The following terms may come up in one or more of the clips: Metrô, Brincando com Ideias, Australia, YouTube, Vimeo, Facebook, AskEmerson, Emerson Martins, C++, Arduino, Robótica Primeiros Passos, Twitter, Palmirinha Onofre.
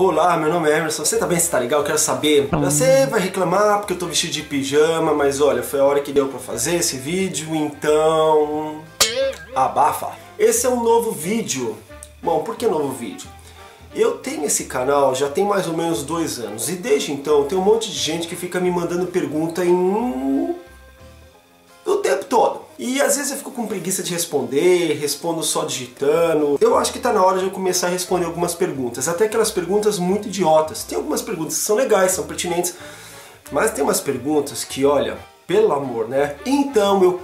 Olá, meu nome é Emerson, você tá bem, você tá legal? Eu quero saber, você vai reclamar porque eu tô vestido de pijama, mas olha, foi a hora que deu pra fazer esse vídeo, então... abafa! Esse é um novo vídeo. Bom, por que novo vídeo? Eu tenho esse canal já tem mais ou menos 2 anos, e desde então tem um monte de gente que fica me mandando pergunta o tempo todo. E às vezes eu fico com preguiça de responder, respondo só digitando. Eu acho que tá na hora de eu começar a responder algumas perguntas, até aquelas perguntas muito idiotas. Tem algumas perguntas que são legais, são pertinentes, mas tem umas perguntas que, olha, pelo amor, né? Então eu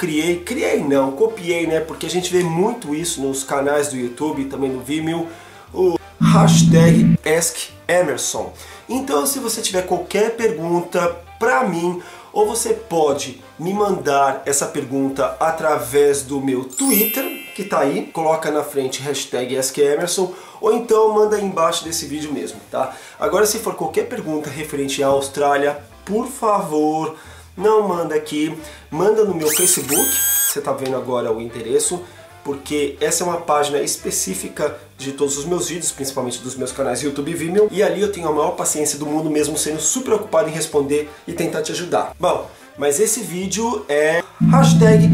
copiei, né? Porque a gente vê muito isso nos canais do YouTube, também no Vimeo, o hashtag AskEmerson. Então se você tiver qualquer pergunta pra mim, ou você pode me mandar essa pergunta através do meu Twitter, que tá aí, coloca na frente hashtag AskEmerson, ou então manda aí embaixo desse vídeo mesmo, tá? Agora, se for qualquer pergunta referente à Austrália, por favor, não manda aqui, manda no meu Facebook, você tá vendo agora o endereço, porque essa é uma página específica de todos os meus vídeos, principalmente dos meus canais YouTube e Vimeo, e ali eu tenho a maior paciência do mundo, mesmo sendo super ocupado em responder e tentar te ajudar. Bom, mas esse vídeo é hashtag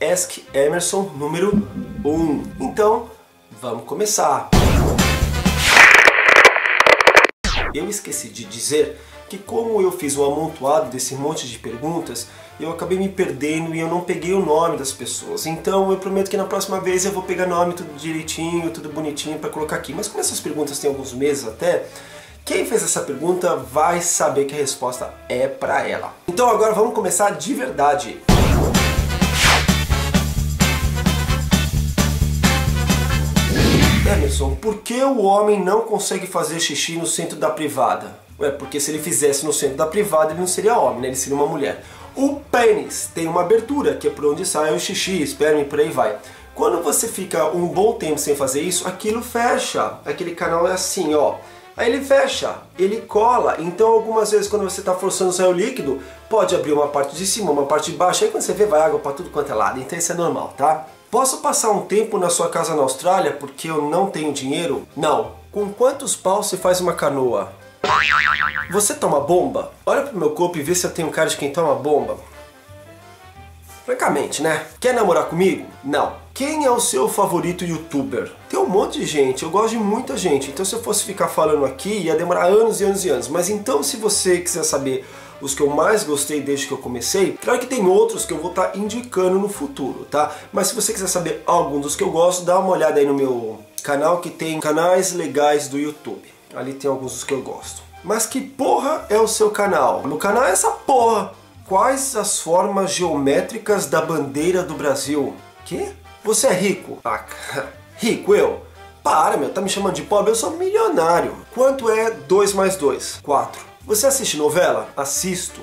AskEmerson número 1. Então, vamos começar. Eu esqueci de dizer que, como eu fiz um amontoado desse monte de perguntas, eu acabei me perdendo e eu não peguei o nome das pessoas. Então eu prometo que na próxima vez eu vou pegar nome tudo direitinho, tudo bonitinho para colocar aqui. Mas como essas perguntas têm alguns meses até, quem fez essa pergunta vai saber que a resposta é para ela. Então agora vamos começar de verdade. Emerson, por que o homem não consegue fazer xixi no centro da privada? É porque se ele fizesse no centro da privada, ele não seria homem, né? Ele seria uma mulher. O pênis tem uma abertura, que é por onde sai o xixi, esperma e por aí vai. Quando você fica um bom tempo sem fazer isso, aquilo fecha. Aquele canal é assim, ó. Aí ele fecha, ele cola. Então algumas vezes, quando você está forçando sair o líquido, pode abrir uma parte de cima, uma parte de baixo. Aí quando você vê, vai água para tudo quanto é lado. Então isso é normal, tá? Posso passar um tempo na sua casa na Austrália porque eu não tenho dinheiro? Não. Com quantos paus se faz uma canoa? Você toma bomba? Olha pro meu corpo e vê se eu tenho cara de quem toma bomba. Francamente, né? Quer namorar comigo? Não. Quem é o seu favorito youtuber? Tem um monte de gente, eu gosto de muita gente. Então se eu fosse ficar falando aqui, ia demorar anos e anos e anos. Mas então, se você quiser saber os que eu mais gostei desde que eu comecei, claro que tem outros que eu vou estar indicando no futuro, tá? Mas se você quiser saber algum dos que eu gosto, dá uma olhada aí no meu canal, que tem canais legais do YouTube. Ali tem alguns dos que eu gosto. Mas que porra é o seu canal? No canal é essa porra. Quais as formas geométricas da bandeira do Brasil? Que? Você é rico? Ah, rico eu? Para, meu, tá me chamando de pobre? Eu sou milionário. Quanto é 2 mais 2? 4. Você assiste novela? Assisto.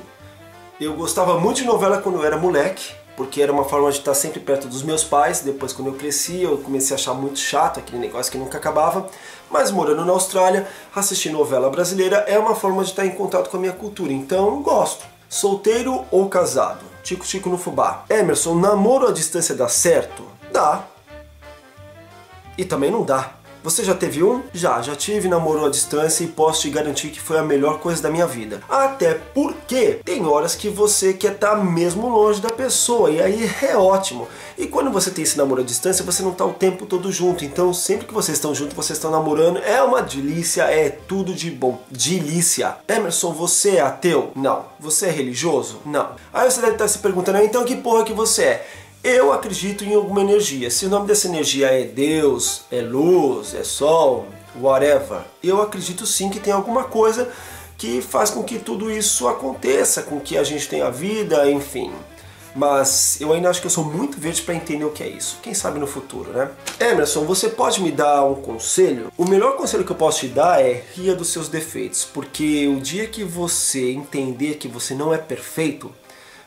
Eu gostava muito de novela quando eu era moleque, porque era uma forma de estar sempre perto dos meus pais. Depois, quando eu cresci, eu comecei a achar muito chato aquele negócio que nunca acabava. Mas morando na Austrália, assistir novela brasileira é uma forma de estar em contato com a minha cultura, então gosto. Solteiro ou casado? Tico-tico no fubá. Emerson, namoro à distância dá certo? Dá. E também não dá. Você já teve um? Já tive namoro à distância e posso te garantir que foi a melhor coisa da minha vida. Até porque tem horas que você quer estar mesmo longe da pessoa, e aí é ótimo. E quando você tem esse namoro à distância, você não está o tempo todo junto. Então sempre que vocês estão juntos, vocês estão namorando, é uma delícia, é tudo de bom. Delícia. Emerson, você é ateu? Não. Você é religioso? Não. Aí você deve estar se perguntando, então que porra que você é? Eu acredito em alguma energia. Se o nome dessa energia é Deus, é luz, é sol, whatever, eu acredito sim que tem alguma coisa que faz com que tudo isso aconteça, com que a gente tenha vida, enfim. Mas eu ainda acho que eu sou muito verde para entender o que é isso. Quem sabe no futuro, né? Emerson, você pode me dar um conselho? O melhor conselho que eu posso te dar é ria dos seus defeitos, porque o dia que você entender que você não é perfeito,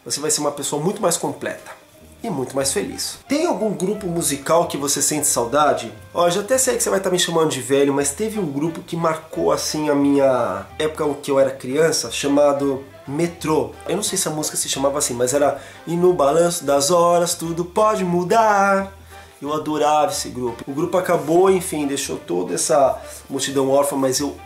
você vai ser uma pessoa muito mais completa e muito mais feliz. Tem algum grupo musical que você sente saudade? Ó, já até sei que você vai estar me chamando de velho, mas teve um grupo que marcou assim a minha época que eu era criança, chamado Metrô. Eu não sei se a música se chamava assim, mas era "E no balanço das horas tudo pode mudar". Eu adorava esse grupo. O grupo acabou, enfim, deixou toda essa multidão órfã, mas eu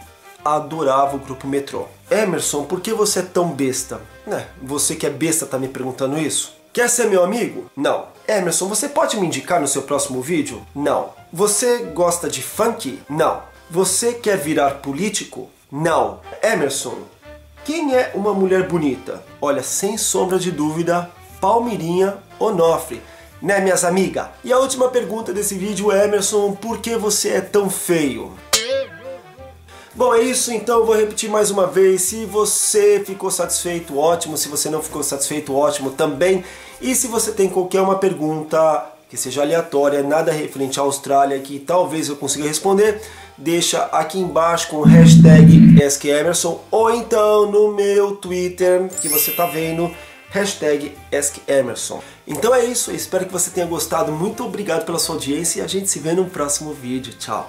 adorava o grupo Metrô. Emerson, por que você é tão besta? Né, você que é besta tá me perguntando isso? Quer ser meu amigo? Não. Emerson, você pode me indicar no seu próximo vídeo? Não. Você gosta de funk? Não. Você quer virar político? Não. Emerson, quem é uma mulher bonita? Olha, sem sombra de dúvida, Palmirinha Onofre. Né, minhas amigas? E a última pergunta desse vídeo, Emerson, por que você é tão feio? Bom, é isso, então eu vou repetir mais uma vez. Se você ficou satisfeito, ótimo. Se você não ficou satisfeito, ótimo também. E se você tem qualquer uma pergunta que seja aleatória, nada referente à Austrália, que talvez eu consiga responder, deixa aqui embaixo com o hashtag AskEmerson ou então no meu Twitter, que você tá vendo, hashtag AskEmerson. Então é isso, eu espero que você tenha gostado. Muito obrigado pela sua audiência e a gente se vê no próximo vídeo. Tchau!